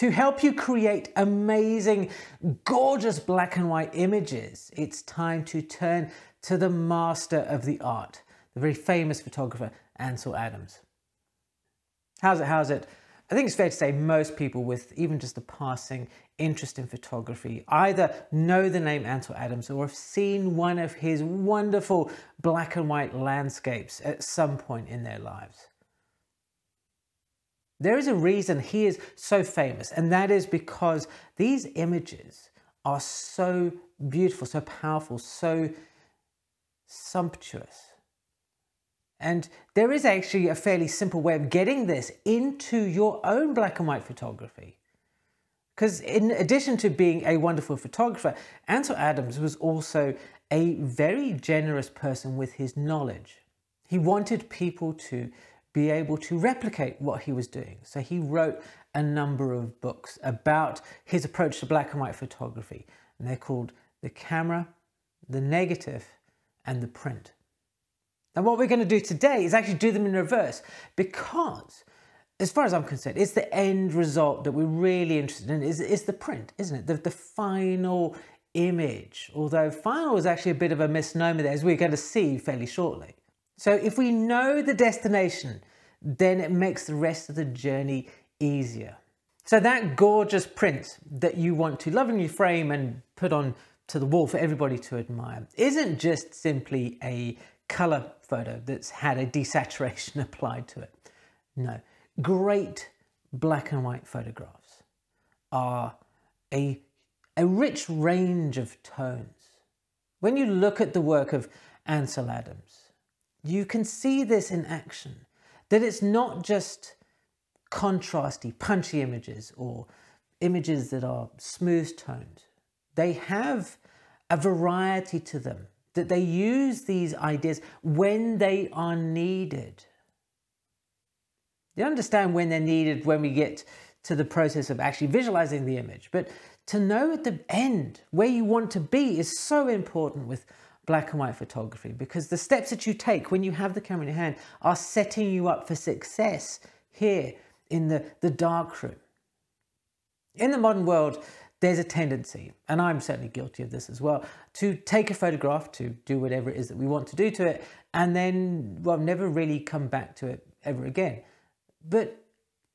to help you create amazing, gorgeous black and white images, it's time to turn to the master of the art, the very famous photographer, Ansel Adams. How's it? I think it's fair to say most people with even just a passing interest in photography either know the name Ansel Adams or have seen one of his wonderful black and white landscapes at some point in their lives. There is a reason he is so famous, and that is because these images are so beautiful, so powerful, so sumptuous. And there is actually a fairly simple way of getting this into your own black and white photography. Because in addition to being a wonderful photographer, Ansel Adams was also a very generous person with his knowledge. He wanted people to be able to replicate what he was doing. So he wrote a number of books about his approach to black and white photography. And they're called The Camera, The Negative, and The Print. And what we're going to do today is actually do them in reverse, because as far as I'm concerned, it's the end result that we're really interested in is the print, isn't it? The final image, although final is actually a bit of a misnomer there, as we're going to see fairly shortly. So if we know the destination, then it makes the rest of the journey easier. So that gorgeous print that you want to lovingly frame and put on to the wall for everybody to admire isn't just simply a color photo that's had a desaturation applied to it. No, great black and white photographs are a rich range of tones. When you look at the work of Ansel Adams, you can see this in action, that it's not just contrasty, punchy images or images that are smooth toned. They have a variety to them, that they use these ideas when they are needed. You understand when they're needed when we get to the process of actually visualizing the image, but to know at the end where you want to be is so important with black and white photography, because the steps that you take when you have the camera in your hand are setting you up for success here in the darkroom. In the modern world, there's a tendency, and I'm certainly guilty of this as well, to take a photograph, to do whatever it is that we want to do to it, and then, well, never really come back to it ever again. But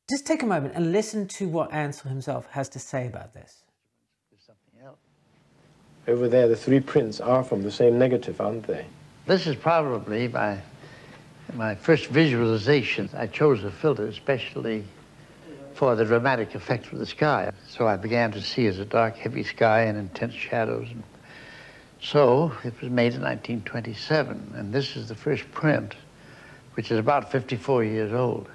just take a moment and listen to what Ansel himself has to say about this. Over there, the three prints are from the same negative, aren't they? This is probably my first visualization. I chose a filter especially for the dramatic effect of the sky. So I began to see as a dark, heavy sky and intense shadows. So it was made in 1927, and this is the first print, which is about 54 years old.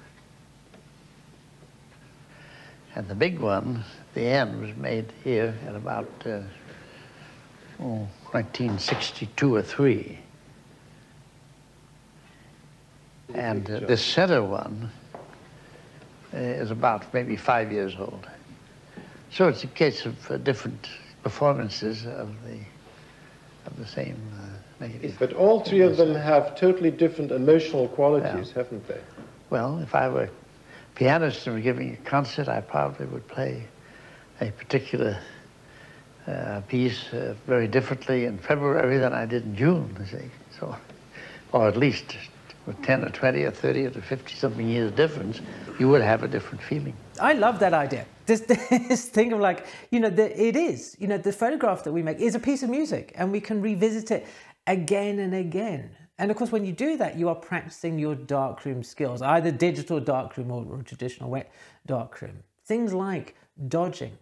And the big one, the end, was made here at about 1962 or 3. And this center one is about maybe 5 years old. So it's a case of different performances of the same negative. But all three of them have totally different emotional qualities, yeah, haven't they? Well, if I were a pianist and were giving a concert, I probably would play a particular piece very differently in February than I did in June, you see. So, or at least with 10 or 20 or 30 or 50 something years difference, you would have a different feeling. I love that idea. This thing of, like, you know, it is, you know, the photograph that we make is a piece of music, and we can revisit it again and again. And of course, when you do that, you are practicing your darkroom skills, either digital darkroom or traditional wet darkroom. Things like dodging.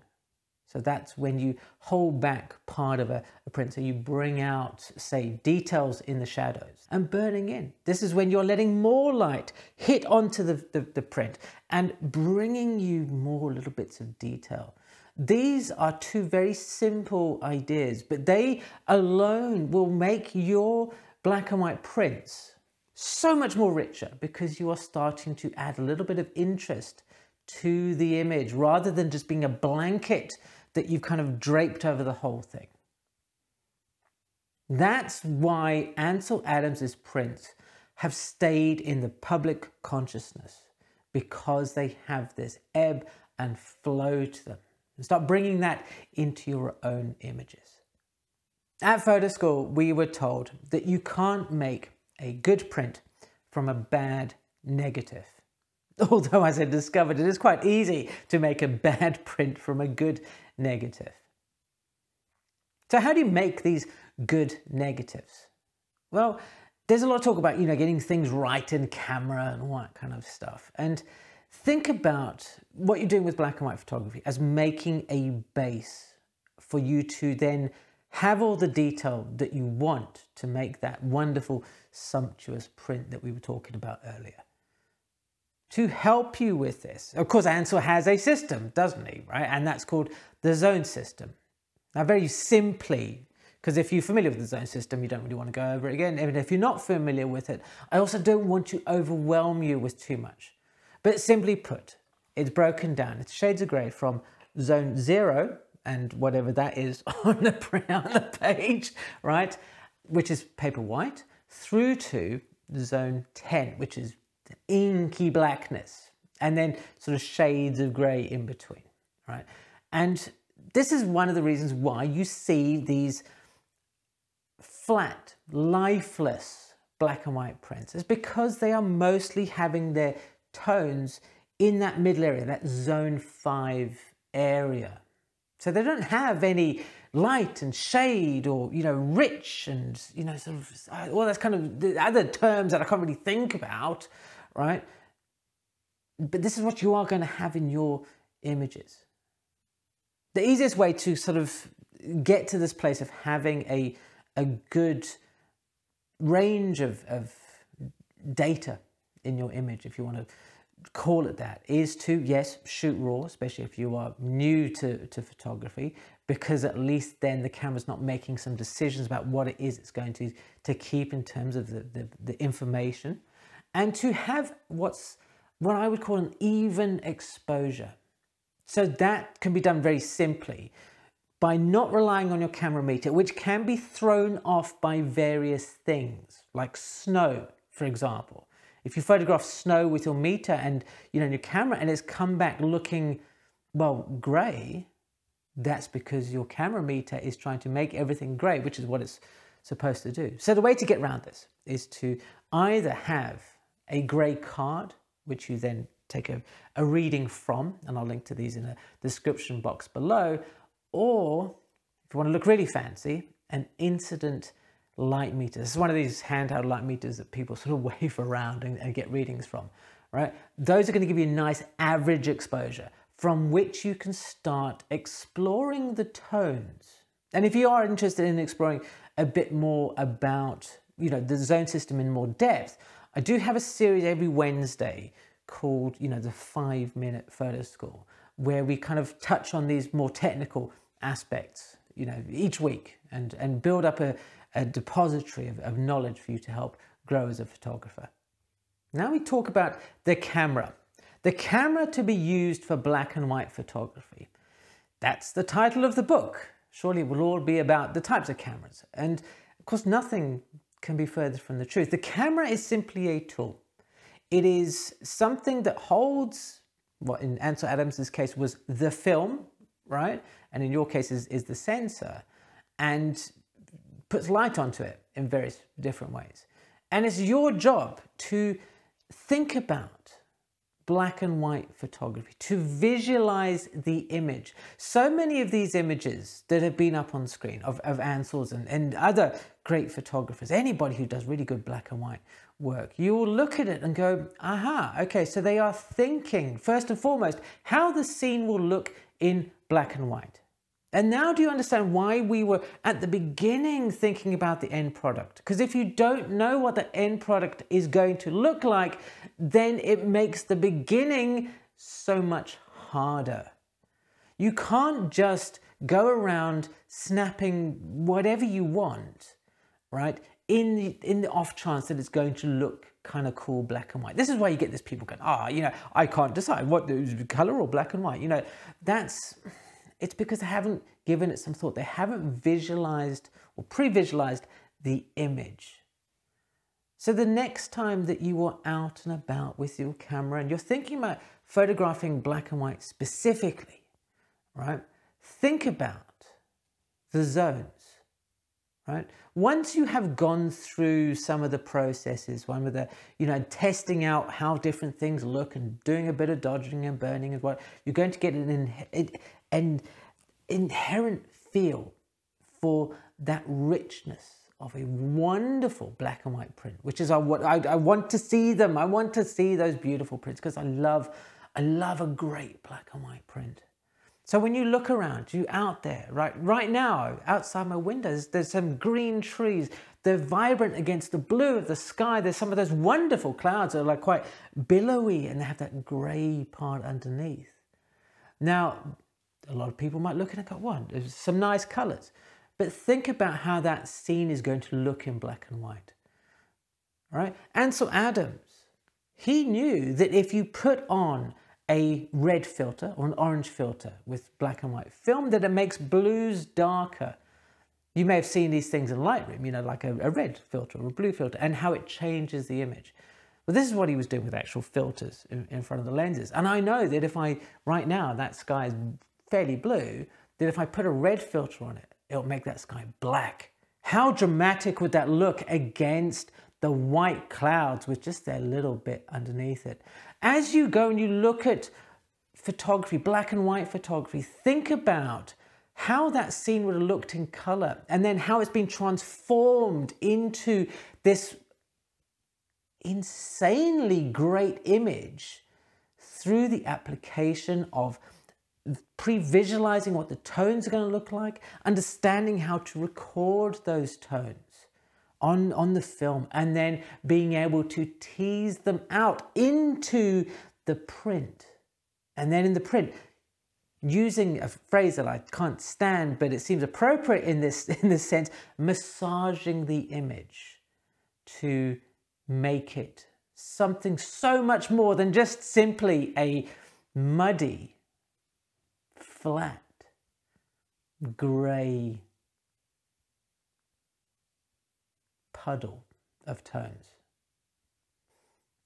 So that's when you hold back part of a print, so you bring out, say, details in the shadows, and burning in. This is when you're letting more light hit onto the print and bringing you more little bits of detail. These are two very simple ideas, but they alone will make your black and white prints so much more richer, because you are starting to add a little bit of interest to the image rather than just being a blanket that you've kind of draped over the whole thing. That's why Ansel Adams's prints have stayed in the public consciousness, because they have this ebb and flow to them. And start bringing that into your own images. At photo school, we were told that you can't make a good print from a bad negative. Although, as I discovered, it is quite easy to make a bad print from a good negative. So how do you make these good negatives? Well, there's a lot of talk about, getting things right in camera and all that kind of stuff. And think about what you're doing with black and white photography as making a base for you to then have all the detail that you want to make that wonderful, sumptuous print that we were talking about earlier. To help you with this, of course, Ansel has a system, doesn't he, right? And that's called the zone system. Now, very simply, because if you're familiar with the zone system, you don't really want to go over it again. Even if you're not familiar with it, I also don't want to overwhelm you with too much. But simply put, it's broken down. It's shades of grey from zone 0, and whatever that is on the print on the page, right, which is paper white, through to zone 10, which is inky blackness, and then sort of shades of grey in between, right? And this is one of the reasons why you see these flat, lifeless black and white prints. It's because they are mostly having their tones in that middle area, that zone 5 area. So they don't have any light and shade or, rich and, sort of, all that's kind of the other terms that I can't really think about, right? But this is what you are going to have in your images. The easiest way to sort of get to this place of having a good range of data in your image, if you want to call it that, is to, yes, shoot raw, especially if you are new to photography, because at least then the camera's not making some decisions about what it is it's going to keep in terms of the information, and to have what I would call an even exposure. So that can be done very simply by not relying on your camera meter, which can be thrown off by various things, like snow, for example. If you photograph snow with your meter and your camera and it's come back looking, well, grey, that's because your camera meter is trying to make everything grey, which is what it's supposed to do. So the way to get around this is to either have a grey card, which you then take a reading from, and I'll link to these in the description box below, or if you want to look really fancy, an incident light meter. This is one of these handheld light meters that people sort of wave around and get readings from, right? Those are going to give you a nice average exposure from which you can start exploring the tones. And if you are interested in exploring a bit more about, the zone system in more depth, I do have a series every Wednesday called, the 5-minute photo school, where we kind of touch on these more technical aspects, each week and build up a depository of knowledge for you to help grow as a photographer. Now we talk about the camera. The camera to be used for black and white photography. That's the title of the book. Surely it will all be about the types of cameras. And of course, nothing can be further from the truth. The camera is simply a tool. It is something that holds, what in Ansel Adams's case was the film, right? And in your case is the sensor. And puts light onto it in various different ways. And it's your job to think about black and white photography, to visualize the image. So many of these images that have been up on screen of Ansel's and other great photographers, anybody who does really good black and white work, you will look at it and go, aha, okay, so they are thinking, first and foremost, how the scene will look in black and white. And now do you understand why we were at the beginning thinking about the end product? Because if you don't know what the end product is going to look like, then it makes the beginning so much harder. You can't just go around snapping whatever you want, right, in the off chance that it's going to look kind of cool black and white. This is why you get this people going, I can't decide what is color or black and white. That's... It's because they haven't given it some thought. They haven't visualized or pre-visualized the image. So the next time that you are out and about with your camera and you're thinking about photographing black and white specifically, right, think about the zones, right? Once you have gone through some of the processes, one with the, you know, testing out how different things look and doing a bit of dodging and burning and what, you're going to get an inherent feel for that richness of a wonderful black and white print, which is I want to see them. I want to see those beautiful prints because I love a great black and white print. So when you look around, you out there, right now, outside my windows, there's some green trees. They're vibrant against the blue of the sky. There's some of those wonderful clouds that are like quite billowy and they have that grey part underneath. Now, a lot of people might look and go, "What? There's some nice colours." But think about how that scene is going to look in black and white, right? Ansel Adams, he knew that if you put on a red filter or an orange filter with black and white film, that it makes blues darker. You may have seen these things in Lightroom, you know, like a red filter or a blue filter, and how it changes the image. Well, this is what he was doing with actual filters in front of the lenses. And I know that if right now, that sky is fairly blue, that if I put a red filter on it, it'll make that sky black. How dramatic would that look against the white clouds with just their little bit underneath it? As you go and you look at photography, black and white photography, think about how that scene would have looked in color and then how it's been transformed into this insanely great image through the application of pre-visualizing what the tones are going to look like, understanding how to record those tones on the film, and then being able to tease them out into the print. And then in the print, using a phrase that I can't stand, but it seems appropriate in this sense, massaging the image to make it something so much more than just simply a muddy, flat, grey puddle of tones.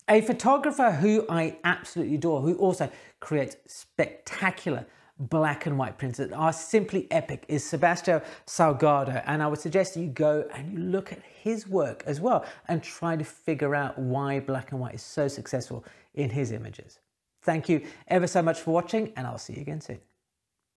A photographer who I absolutely adore, who also creates spectacular black and white prints that are simply epic, is Sebastião Salgado. And I would suggest you go and you look at his work as well and try to figure out why black and white is so successful in his images. Thank you ever so much for watching, and I'll see you again soon.